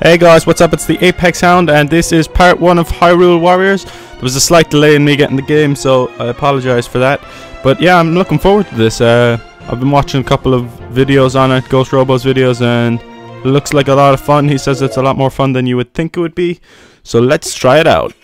Hey guys, what's up? It's the Apex Hound and this is part 1 of Hyrule Warriors. There was a slight delay in me getting the game, so I apologize for that. But yeah, I'm looking forward to this. I've been watching a couple of videos on it, Ghost Robo's videos, and it looks like a lot of fun. He says it's a lot more fun than you would think it would be. So let's try it out.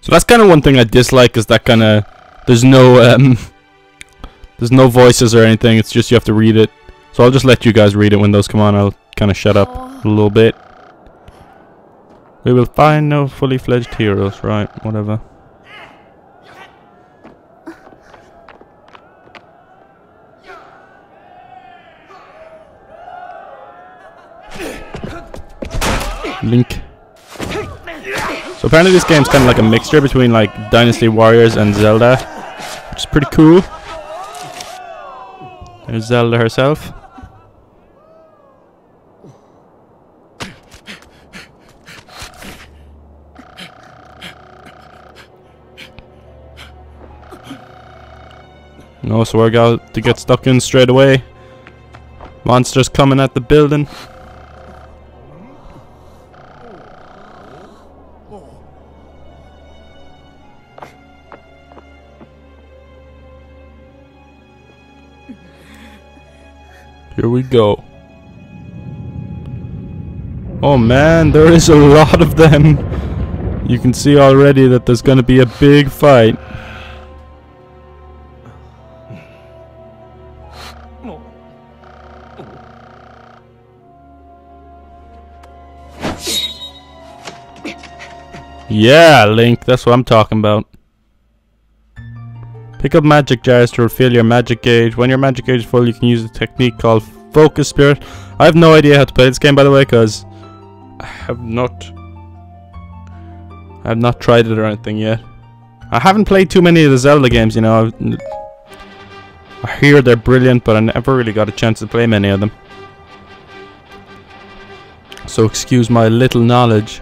So that's kind of one thing I dislike, is that kind of there's no voices or anything. It's just you have to read it. So I'll just let you guys read it when those come on. I'll kind of shut up a little bit. We will find no fully fledged heroes, right? Whatever. Link. So apparently this game's kind of like a mixture between like Dynasty Warriors and Zelda, which is pretty cool. There's Zelda herself. No sword out to get stuck in straight away. Monsters coming at the building. Here we go. Oh man, there is a lot of them. You can see already that there's gonna be a big fight. Yeah, Link, that's what I'm talking about. Pick up magic jars to refill your magic gauge. When your magic gauge is full, you can use a technique called Focus Spirit. I have no idea how to play this game, by the way, because I have not tried it or anything yet. I haven't played too many of the Zelda games, you know. I hear they're brilliant, but I never really got a chance to play many of them. So excuse my little knowledge.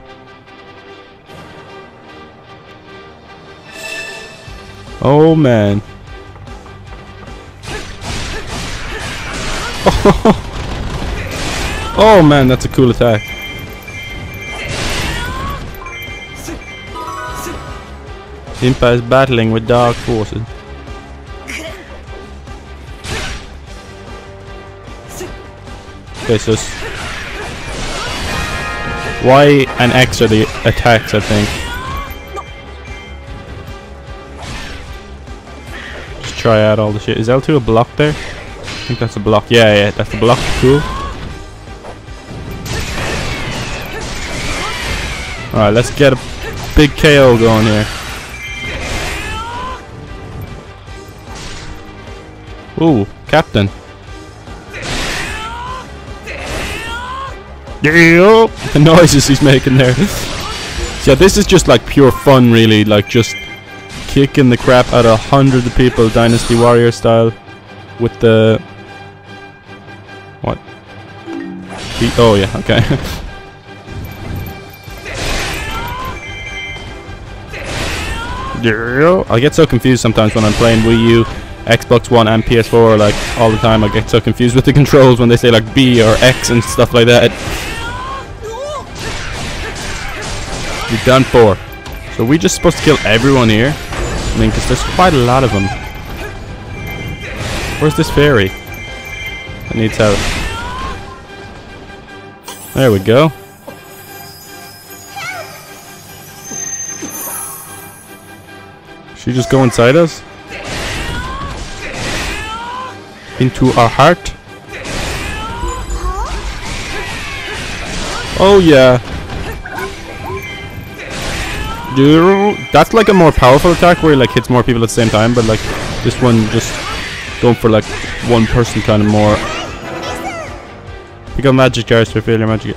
Oh man. Oh man, that's a cool attack. Impa is battling with dark forces. Okay, so Y and X are the attacks, I think. Try out all the shit. Is L2 a block there? I think that's a block. Yeah, yeah, that's a block. Cool. Alright, let's get a big KO going here. Ooh, Captain. The noises he's making there. Yeah, this is just like pure fun, really. Like, just kicking the crap out of hundreds of people, Dynasty Warrior style, with the what? Oh yeah, okay. I get so confused sometimes when I'm playing Wii U, Xbox One, and PS4. Like all the time, I get so confused with the controls when they say like B or X and stuff like that. You're done for. So we just supposed to kill everyone here. I mean, because there's quite a lot of them. Where's this fairy? I need help. There we go. She just go inside us? Into our heart? Oh yeah. That's like a more powerful attack where it like hits more people at the same time, but like this one just going for like one person kind of more. Pick up magic jars to reveal your magic.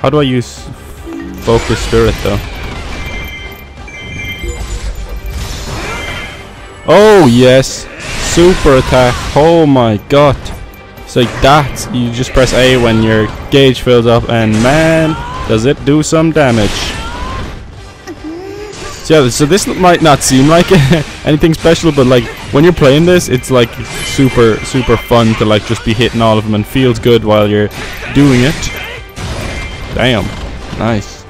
How do I use focus spirit though? Oh yes, super attack. Oh my god. It's like that. You just press A when your gauge fills up and man, does it do some damage. So, yeah, so this might not seem like anything special, but like when you're playing this, it's like super fun to like just be hitting all of them and feels good while you're doing it. Damn, nice.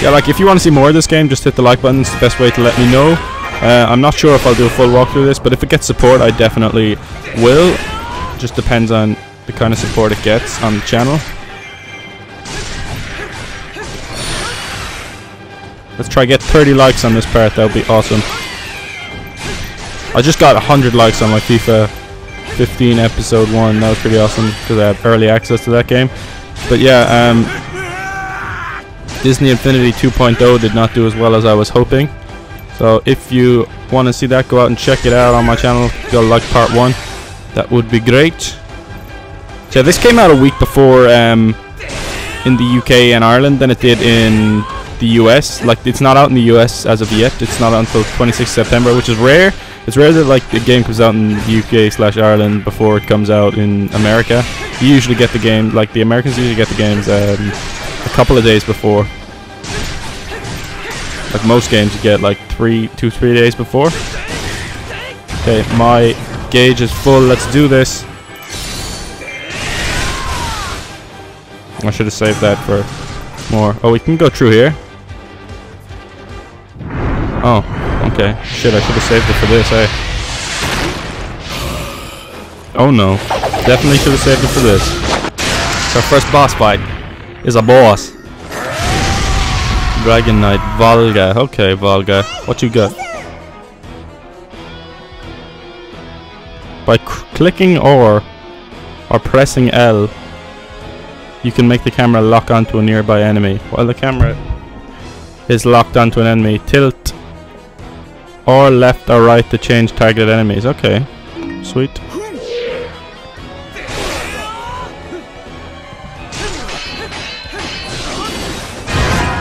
Yeah, like if you want to see more of this game, just hit the like button. It's the best way to let me know. I'm not sure if I'll do a full walkthrough of this, but if it gets support, I definitely will. Just depends on the kind of support it gets on the channel. Let's try get 30 likes on this part. That would be awesome. I just got 100 likes on my FIFA 15 episode 1. That was pretty awesome because I have early access to that game. But yeah, Disney Infinity 2.0 did not do as well as I was hoping. So if you want to see that, go out and check it out on my channel. Go like part 1. That would be great. So this came out a week before in the UK and Ireland than it did in the US. Like it's not out in the US as of yet. It's not out until 26 September, which is rare. It's rare that like the game comes out in the UK/Ireland before it comes out in America. You usually get the game, like the Americans usually get the games a couple of days before. Like most games you get like 2-3 days before. Okay, my gauge is full. Let's do this. I should have saved that for more. Oh, we can go through here. Oh, okay. Shit, I should have saved it for this, eh? Oh no. Definitely should have saved it for this. So our first boss fight is a boss. Dragon Knight, Volga. Okay, Volga. What you got? By clicking or pressing L, you can make the camera lock onto a nearby enemy. While the camera is locked onto an enemy, tilt or left or right to change targeted enemies. Okay, sweet.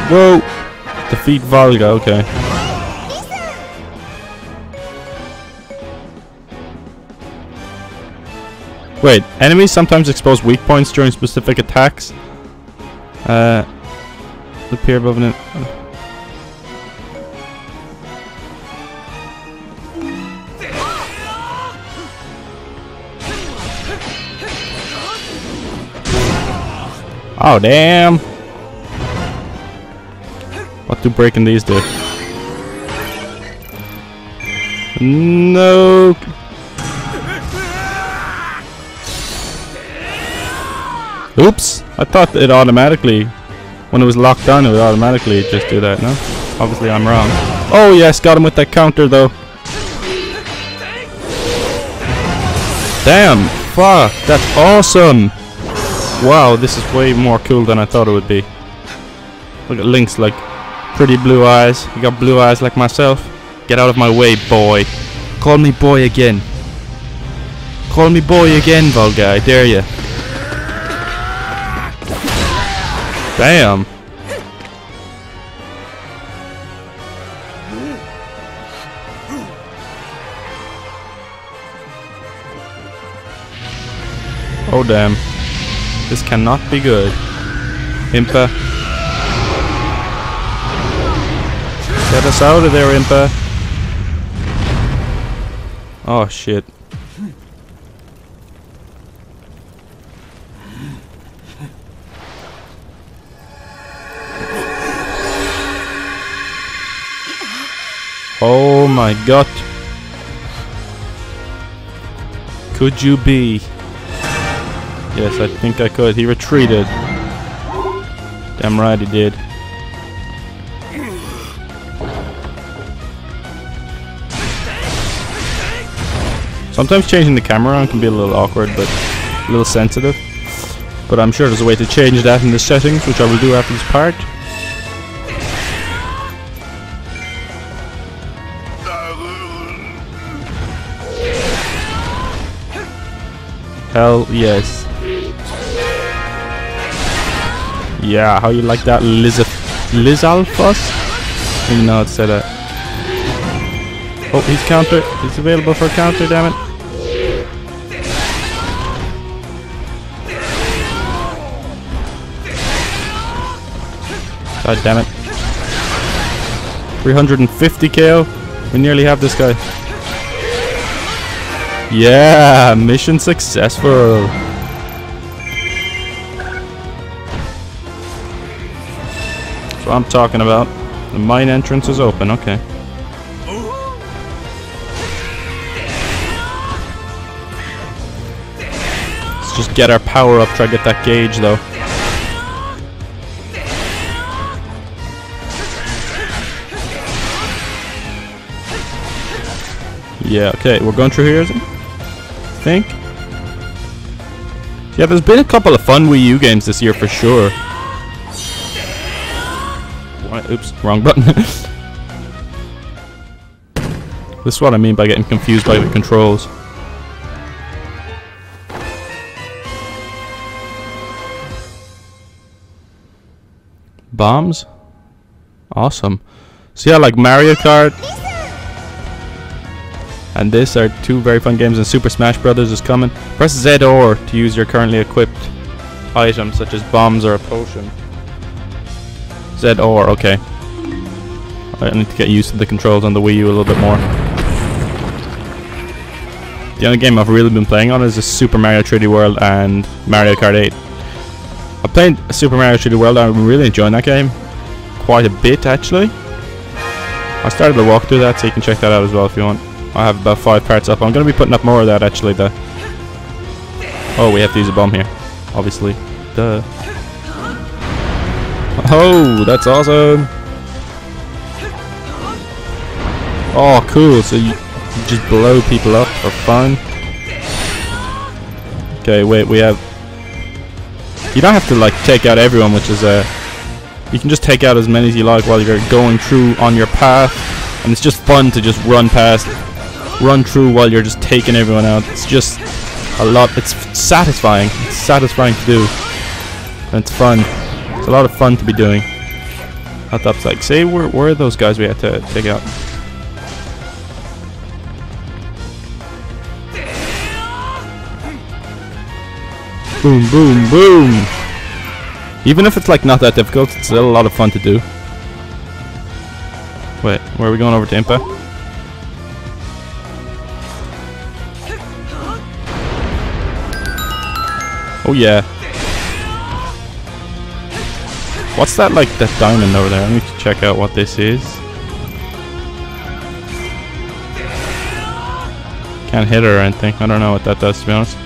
Whoa! Defeat Volga, okay. Wait, enemies sometimes expose weak points during specific attacks. Appear above an... Oh, damn! What do breaking these do? No! Oops! I thought it automatically, when it was locked on, it would automatically just do that, no? Obviously I'm wrong. Oh yes, got him with that counter though. Damn! Fuck! That's awesome! Wow, this is way more cool than I thought it would be. Look at Link's like pretty blue eyes. You got blue eyes like myself. Get out of my way, boy. Call me boy again. Call me boy again, Volga, I dare you. Damn! Oh damn. This cannot be good. Impa. Get us out of there, Impa. Oh shit. Oh my god. Could you be? Yes, I think I could. He retreated. Damn right he did. Sometimes changing the camera around can be a little awkward, but a little sensitive. But I'm sure there's a way to change that in the settings, which I will do after this part. Hell yes. Yeah, how you like that, Lizalfus? Didn't know it said that. Oh, he's counter. He's available for counter, damn it. God damn it. 350 KO. We nearly have this guy. Yeah, mission successful. That's what I'm talking about. The mine entrance is open, okay. Let's just get our power up, try to get that gauge though. Yeah, okay, we're going through here, isn't it? I think. Yeah, there's been a couple of fun Wii U games this year for sure. What? Oops, wrong button. This is what I mean by getting confused by the controls. Bombs? Awesome. So yeah, like Mario Kart. And this are two very fun games, and Super Smash Brothers is coming. Press Z or to use your currently equipped items, such as bombs or a potion. Z or, okay. I need to get used to the controls on the Wii U a little bit more. The only game I've really been playing on is the Super Mario 3D World and Mario Kart 8. I played Super Mario 3D World, and I'm really enjoying that game. Quite a bit, actually. I started the walkthrough that, so you can check that out as well if you want. I have about 5 parts up. I'm going to be putting up more of that actually though. Oh, we have to use a bomb here. Obviously. Duh. Oh, that's awesome. Oh, cool. So you just blow people up for fun. Okay, wait, we have... You don't have to like take out everyone, which is a... You can just take out as many as you like while you're going through on your path. And it's just fun to just run past. Run through while you're just taking everyone out. It's just a lot. It's satisfying. It's satisfying to do. And it's fun. It's a lot of fun to be doing. At the like, say, where are those guys we had to take out? Boom, boom, boom. Even if it's like not that difficult, it's still a lot of fun to do. Wait, where are we going over to Impa? Oh yeah. What's that like, that diamond over there? I need to check out what this is. Can't hit her or anything. I don't know what that does to be honest.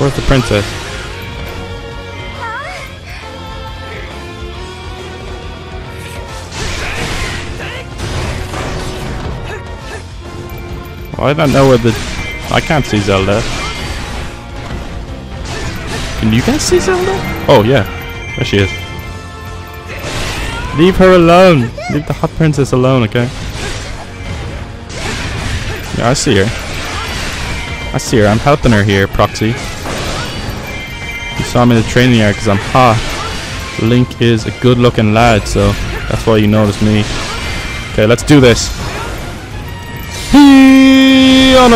Where's the princess? I don't know where the... I can't see Zelda. Can you guys see Zelda? Oh, yeah. There she is. Leave her alone. Leave the hot princess alone, okay? Yeah, I see her. I see her. I'm helping her here, Proxy. You saw me in the training yard because I'm hot. Link is a good-looking lad, so that's why you noticed me. Okay, let's do this. That's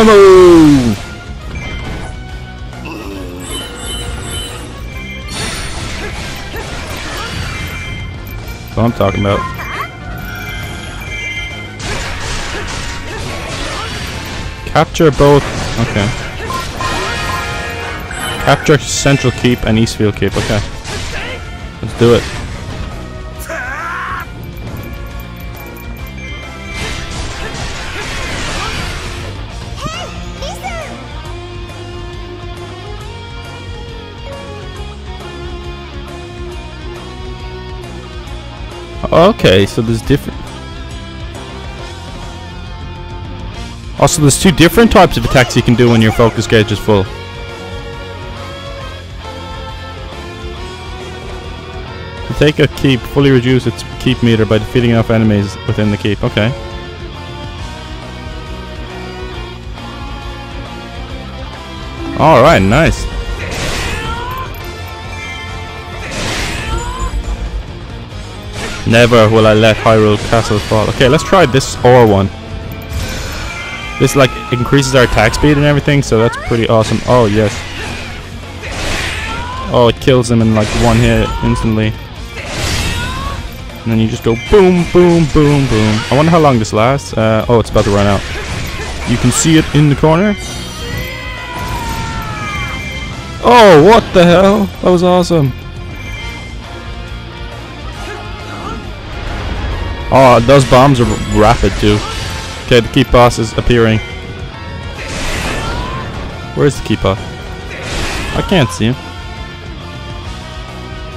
what I'm talking about. Capture both. Okay. Capture Central Keep and Eastfield Keep. Okay. Let's do it. Okay, so there's different... Also, there's two different types of attacks you can do when your focus gauge is full. To take a keep, fully reduce its keep meter by defeating enough enemies within the keep. Okay. Alright, nice. Never will I let Hyrule Castle fall. Okay, let's try this ore one. This like increases our attack speed and everything, so that's pretty awesome. Oh yes. Oh, it kills them in like one hit instantly. And then you just go boom, boom, boom, boom. I wonder how long this lasts. Oh, it's about to run out. You can see it in the corner. Oh, what the hell? That was awesome. Oh, those bombs are rapid too. Okay, the key boss is appearing. Where's the key boss? I can't see him.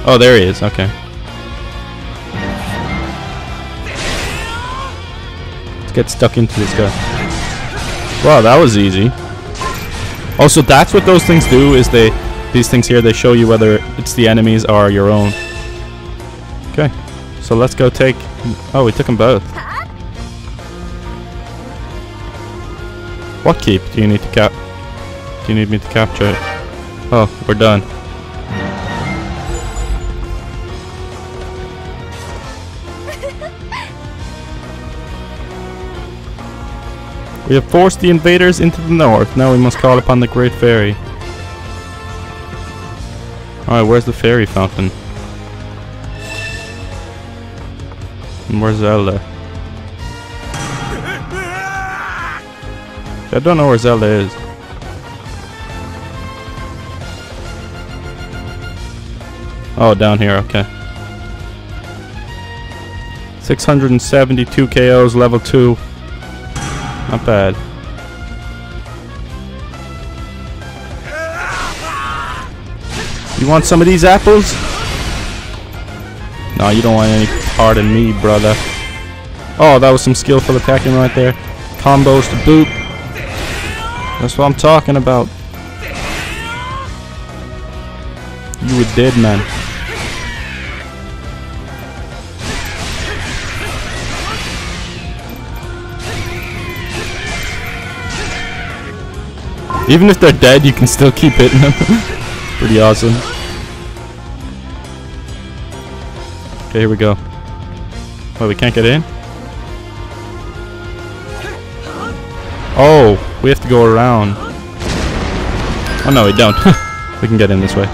Oh, there he is. Okay. Let's get stuck into this guy. Wow, that was easy. Also, that's what those things do, is these things here, they show you whether it's the enemies or your own. Okay, so let's go take... Oh, we took them both. What keep do you need to cap? Do you need me to capture it? Oh, we're done. We have forced the invaders into the north. Now we must call upon the Great Fairy. Alright, where's the Fairy Fountain? And where's Zelda? I don't know where Zelda is. Oh, down here, okay. 672 KOs, level 2. Not bad. You want some of these apples? No, you don't want any part of me, brother. Oh, that was some skillful attacking right there. Combos to boot. That's what I'm talking about. You were dead, man. Even if they're dead, you can still keep hitting them. Pretty awesome. Okay, here we go. Wait, we can't get in? Oh, we have to go around. Oh no, we don't. We can get in this way.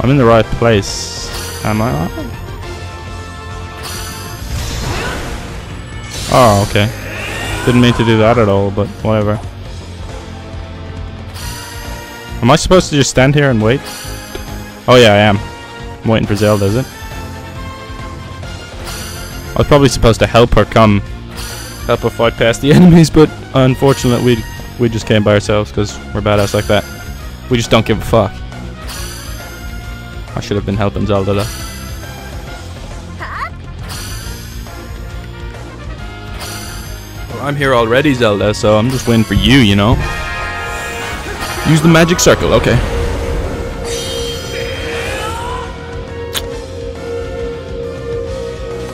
I'm in the right place. Am I not? Oh, okay. Didn't mean to do that at all, but whatever. Am I supposed to just stand here and wait? Oh yeah, I am. I'm waiting for Zelda, is it? I was probably supposed to help her fight past the enemies, but unfortunately we just came by ourselves because we're badass like that. We just don't give a fuck. I should have been helping Zelda though. I'm here already, Zelda, so I'm just waiting for you, you know? Use the magic circle, okay.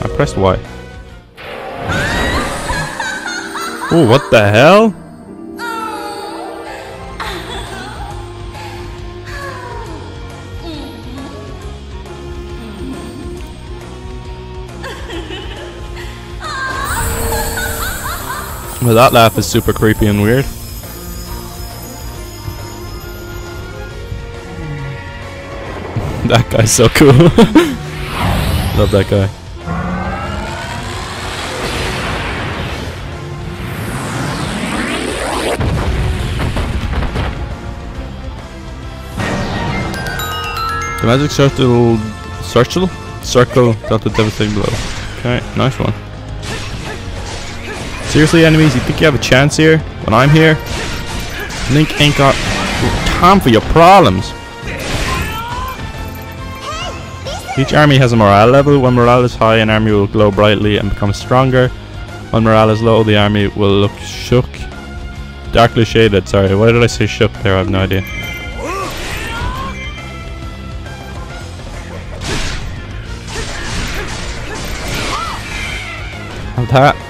I pressed Y. Oh, what the hell? Well, that laugh is super creepy and weird. That guy's so cool. Love that guy. The magic circle dealt a devastating blow. Okay, nice one. Seriously, enemies, you think you have a chance here? When I'm here? Link ain't got time for your problems. Hey, Each army has a morale level. When morale is high, an army will glow brightly and become stronger. When morale is low, the army will look shook. Darkly shaded, sorry. Why did I say shook there? I have no idea.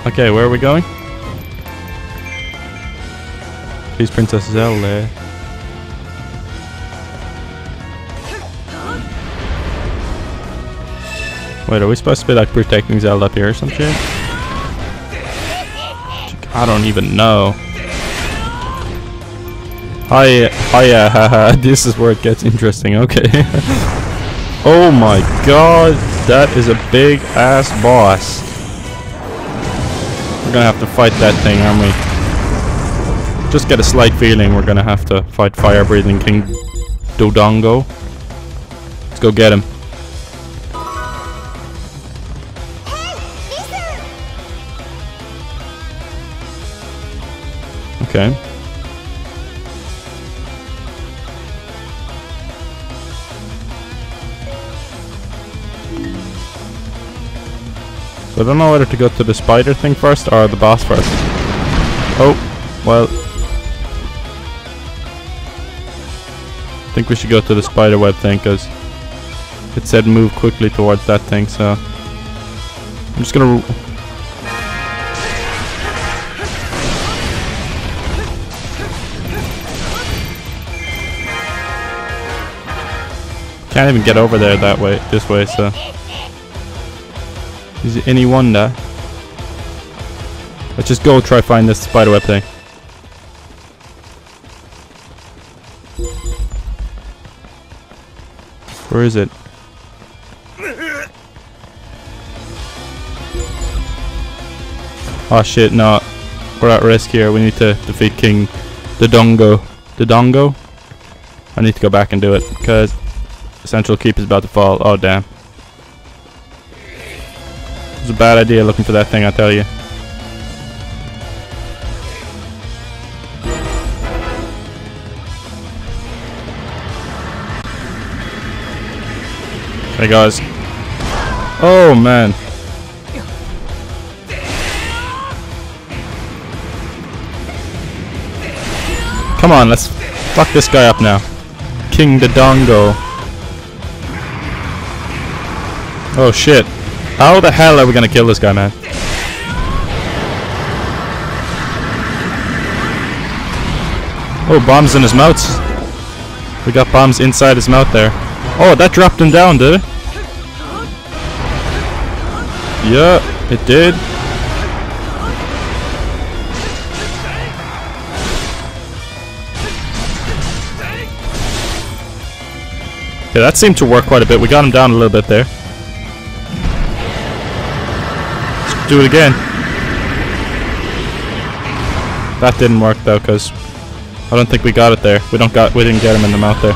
Okay, where are we going? Please, Princess Zelda. Wait, are we supposed to be like protecting Zelda up here or some shit? I don't even know. Hiya, haha. This is where it gets interesting. Okay. Oh my god, that is a big ass boss. We're gonna have to fight that thing, aren't we? Just get a slight feeling we're gonna have to fight Fire Breathing King Dodongo. Let's go get him. Okay. So I don't know whether to go to the spider thing first or the boss first. Oh, well. I think we should go to the spider web thing because it said move quickly towards that thing, so I'm just gonna. Can't even get over there that way, this way, so. Is it any wonder? Let's just go try find this spiderweb thing. Where is it? Oh shit, no. We're at risk here. We need to defeat King Dodongo. Dodongo? I need to go back and do it, because Central Keep is about to fall. Oh damn. It's a bad idea looking for that thing, I tell you. Hey guys. Oh man. Come on, let's fuck this guy up now. King Dodongo. Oh shit. How the hell are we gonna kill this guy, man? Oh, bombs in his mouth. We got bombs inside his mouth there. Oh, that dropped him down, dude. Yeah, it did. Yeah, that seemed to work quite a bit. We got him down a little bit there. Do it again. That didn't work though, cause I don't think we got it there. We didn't get him in the mouth there.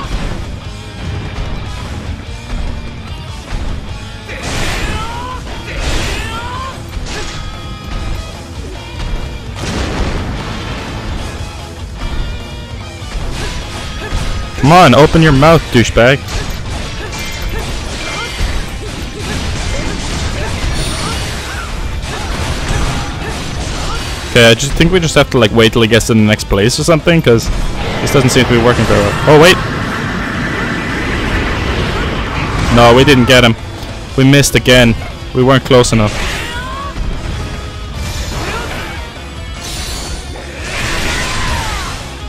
Come on, open your mouth, douchebag. I just think we just have to like wait till he gets to the next place or something, because this doesn't seem to be working very well. Oh wait! No, we didn't get him. We missed again. We weren't close enough.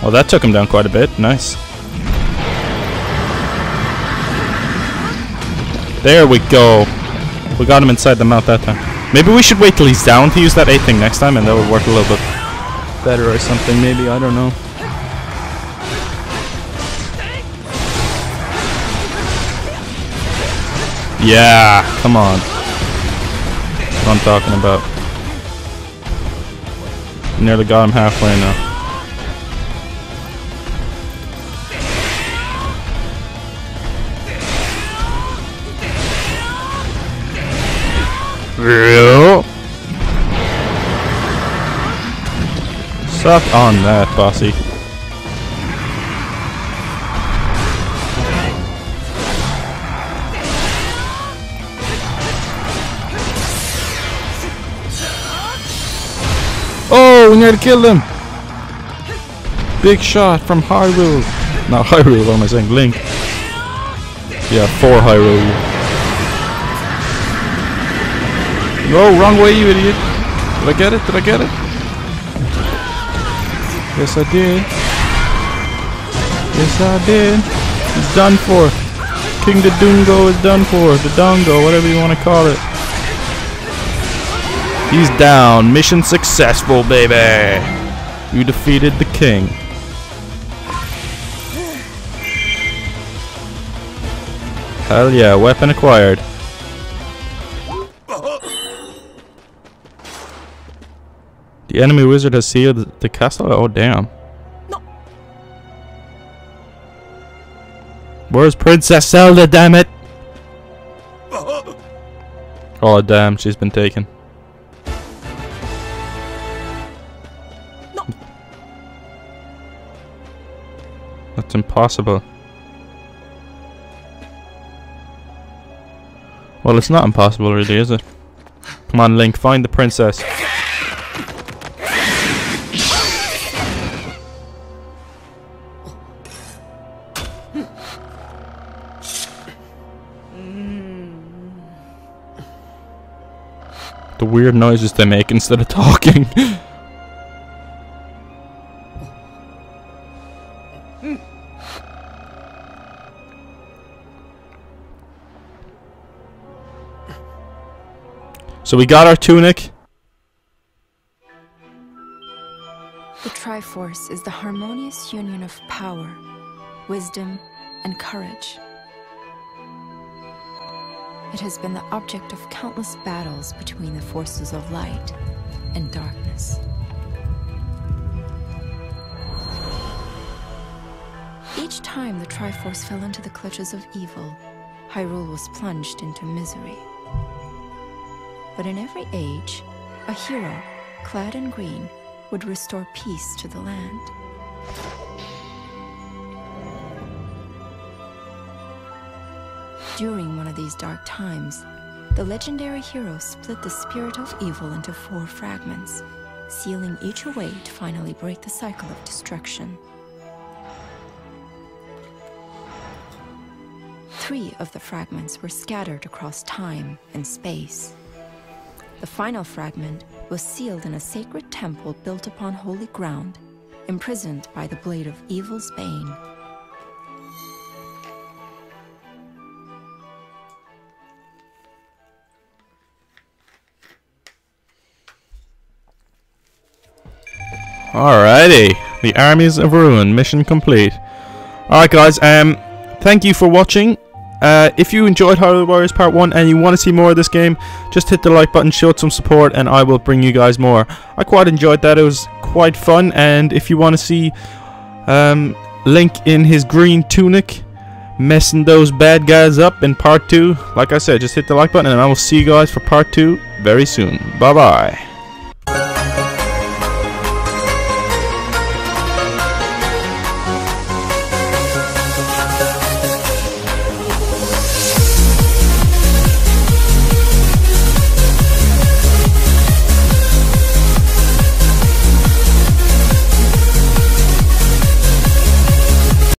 Oh, that took him down quite a bit. Nice. There we go. We got him inside the mouth that time. Maybe we should wait till he's down to use that 8 thing next time, and that would work a little bit better or something, maybe, I don't know. Yeah, come on. That's what I'm talking about. Nearly got him halfway now. Suck on that, bossy. go, we nearly killed him. Big shot from Hyrule. Not Hyrule, what am I saying? Link. Yeah, for Hyrule. No, wrong way, you idiot. Did I get it? Did I get it? Yes, I did. Yes, I did. He's done for. King Dodongo is done for. Dodongo, whatever you want to call it. He's down. Mission successful, baby. You defeated the king. Hell yeah, weapon acquired. The enemy wizard has sealed the castle? Oh, damn. No. Where's Princess Zelda, damn it? Oh, damn, she's been taken. No. That's impossible. Well, it's not impossible, really, is it? Come on, Link, find the princess. The weird noises they make instead of talking. So we got our tunic. The Triforce is the harmonious union of power, wisdom, and courage. It has been the object of countless battles between the forces of light and darkness. Each time the Triforce fell into the clutches of evil, Hyrule was plunged into misery. But in every age, a hero, clad in green, would restore peace to the land. During one of these dark times, the legendary hero split the spirit of evil into four fragments, sealing each away to finally break the cycle of destruction. Three of the fragments were scattered across time and space. The final fragment was sealed in a sacred temple built upon holy ground, imprisoned by the Blade of Evil's Bane. Alrighty, the armies of ruin, mission complete. Alright guys, thank you for watching. If you enjoyed Hyrule Warriors Part 1 and you want to see more of this game, just hit the like button, show it some support, and I will bring you guys more. I quite enjoyed that, it was quite fun, and if you want to see Link in his green tunic messing those bad guys up in Part 2, like I said, just hit the like button, and I will see you guys for Part 2 very soon. Bye bye.